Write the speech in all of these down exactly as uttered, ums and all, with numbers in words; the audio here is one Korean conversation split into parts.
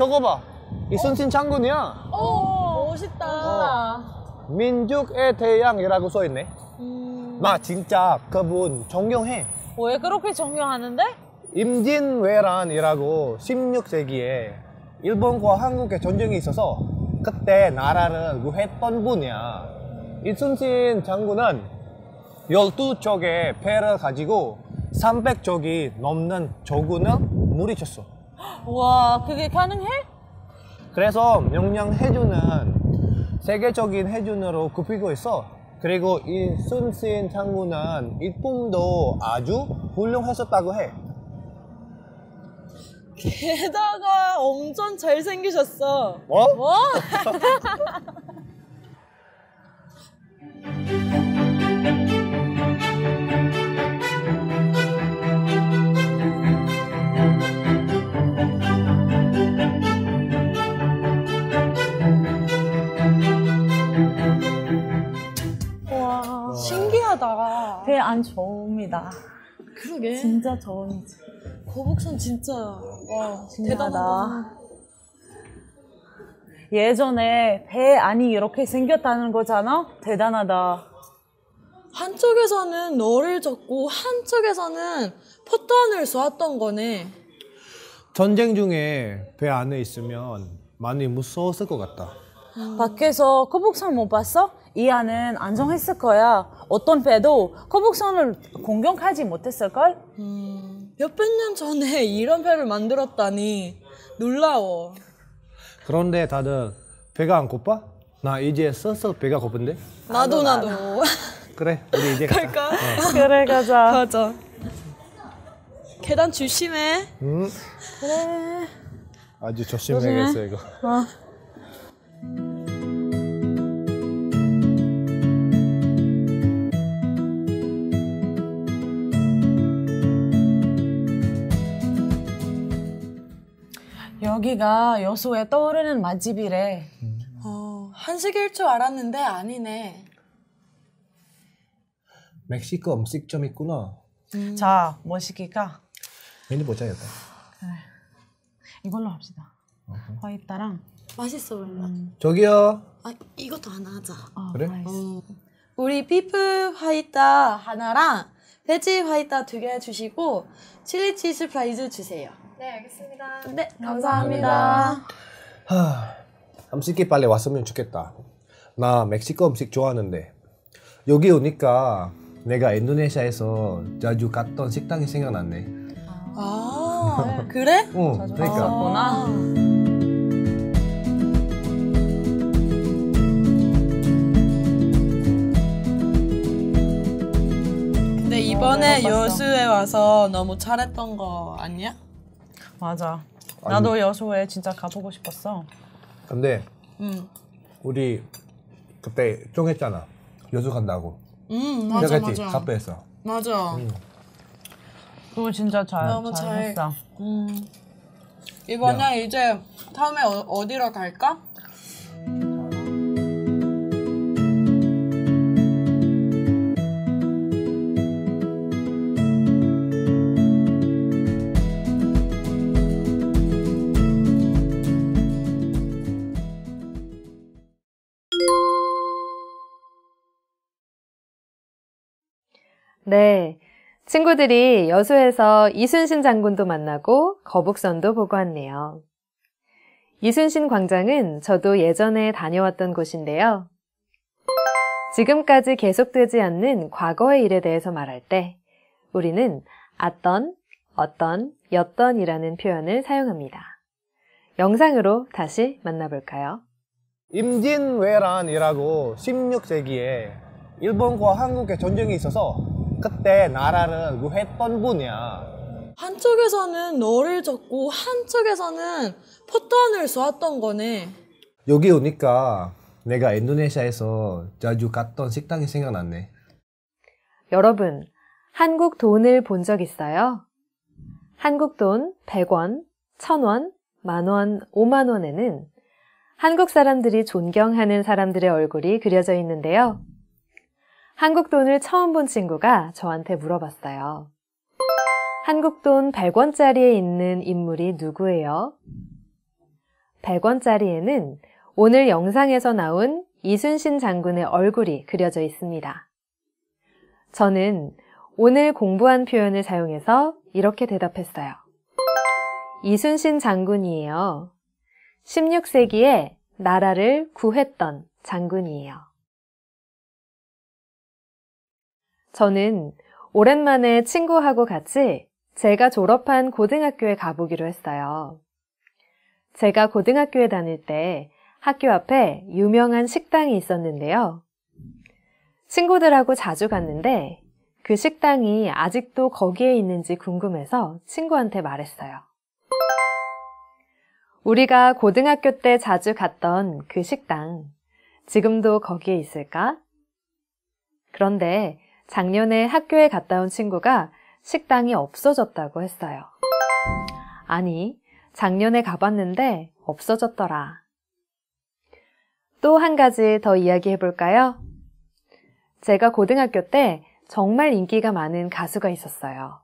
저거 봐. 이순신 어? 장군이야. 오, 멋있다. 어. 민족의 대양이라고 써있네. 음... 나 진짜 그분 존경해. 왜 그렇게 존경하는데? 임진왜란이라고 십육 세기에 일본과 한국의 전쟁이 있어서 그때 나라를 구했던 분이야. 이순신 장군은 열두 척의 배를 가지고 삼백 척이 넘는 조군을 물리쳤어. 와, 그게 가능해? 그래서 명량 해군은 세계적인 해군으로 굽히고 있어. 그리고 이순신 장군은 일품도 아주 훌륭했었다고 해. 게다가 엄청 잘생기셨어. 뭐? 뭐? 와, 신기하다. 배 안 좋습니다. 그러게. 진짜 저온이지. 거북선 진짜 와 대단하다. 예전에 배 안이 이렇게 생겼다는 거잖아. 대단하다. 한쪽에서는 너를 젓고 한쪽에서는 포탄을 쏘았던 거네. 전쟁 중에 배 안에 있으면 많이 무서웠을 것 같다. 음. 밖에서 거북선 못 봤어? 이 안은 안정했을 거야. 어떤 배도 거북선을 공격하지 못했을걸? 음, 몇백 년 전에 이런 배를 만들었다니 놀라워. 그런데 다들 배가 안 고파? 나 이제 슬슬 배가 고픈데? 나도 나도, 나도. 그래 우리 이제 가자. 갈까? 어. 그래 가자. 가자. 계단 조심해. 음. 그래. 아주 조심해야겠어 이거. 어. 여기가 여수에 떠오르는 맛집이래. 음. 어, 한식일 줄 알았는데 아니네. 멕시코 음식점 있구나. 음. 자, 뭐 시킬까? 메뉴 보자, 여자. 그래. 이걸로 합시다. 어허. 화이타랑. 맛있어, 원래. 음. 저기요. 아, 이것도 하나 하자. 어, 그래? 어. 우리 비프 화이타 하나랑 베지 화이타 두 개 주시고 칠리 치즈 프라이즈 주세요. 네, 알겠습니다. 네, 감사합니다. 감사합니다. 하, 음식이 빨리 왔으면 좋겠다. 나 멕시코 음식 좋아하는데 여기 오니까 내가 인도네시아에서 자주 갔던 식당이 생각났네. 아, 그래? 응, 자주 그러니까. 갔었구나. 아. 근데 이번에 어, 여수에 와서 너무 잘했던 거 아니야? 맞아. 나도 아니, 여수에 진짜 가보고 싶었어. 근데 음. 우리 그때 정했잖아. 여수 간다고. 응, 음, 맞아, 맞아. 카페에서. 맞아. 음. 그거 진짜 잘, 너무 잘, 잘 했어. 음. 이번에 야. 이제 다음에 어, 어디로 갈까? 네, 친구들이 여수에서 이순신 장군도 만나고 거북선도 보고 왔네요. 이순신 광장은 저도 예전에 다녀왔던 곳인데요. 지금까지 계속되지 않는 과거의 일에 대해서 말할 때 우리는 아떤, 어떤, 였던이라는 표현을 사용합니다. 영상으로 다시 만나볼까요? 임진왜란이라고 십육 세기에 일본과 한국의 전쟁이 있어서 그때 나라를 구했던 분이야. 한쪽에서는 너를 젓고 한쪽에서는 포탄을 쏘았던 거네. 여기 오니까 내가 인도네시아에서 자주 갔던 식당이 생각났네. 여러분, 한국 돈을 본 적 있어요? 한국 돈 백 원, 천 원, 만 원, 오만 원에는 한국 사람들이 존경하는 사람들의 얼굴이 그려져 있는데요. 한국 돈을 처음 본 친구가 저한테 물어봤어요. 한국 돈 백 원짜리에 있는 인물이 누구예요? 백 원짜리에는 오늘 영상에서 나온 이순신 장군의 얼굴이 그려져 있습니다. 저는 오늘 공부한 표현을 사용해서 이렇게 대답했어요. 이순신 장군이에요. 십육 세기에 나라를 구했던 장군이에요. 저는 오랜만에 친구하고 같이 제가 졸업한 고등학교에 가보기로 했어요. 제가 고등학교에 다닐 때 학교 앞에 유명한 식당이 있었는데요. 친구들하고 자주 갔는데 그 식당이 아직도 거기에 있는지 궁금해서 친구한테 말했어요. 우리가 고등학교 때 자주 갔던 그 식당, 지금도 거기에 있을까? 그런데 작년에 학교에 갔다 온 친구가 식당이 없어졌다고 했어요. 아니, 작년에 가봤는데 없어졌더라. 또 한 가지 더 이야기해 볼까요? 제가 고등학교 때 정말 인기가 많은 가수가 있었어요.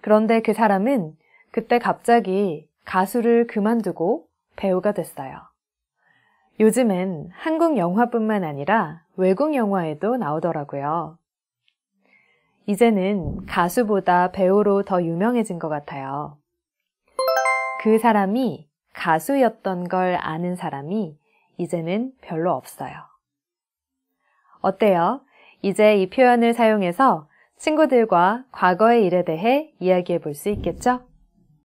그런데 그 사람은 그때 갑자기 가수를 그만두고 배우가 됐어요. 요즘엔 한국 영화뿐만 아니라 외국 영화에도 나오더라고요. 이제는 가수보다 배우로 더 유명해진 것 같아요. 그 사람이 가수였던 걸 아는 사람이 이제는 별로 없어요. 어때요? 이제 이 표현을 사용해서 친구들과 과거의 일에 대해 이야기해 볼 수 있겠죠?